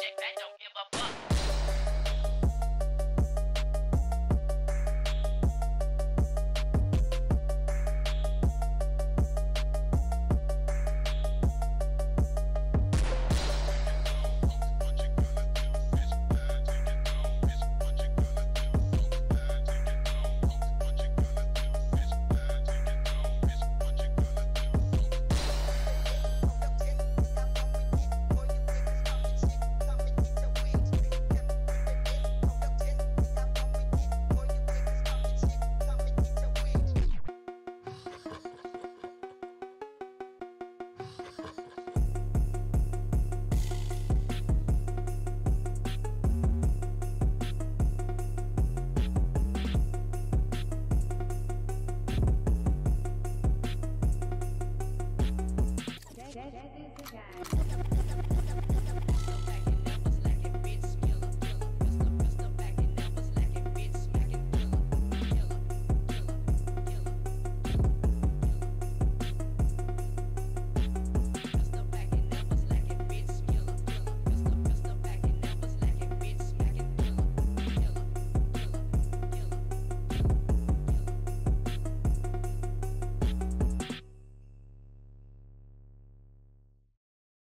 project that don't give a fuck. That is the guy.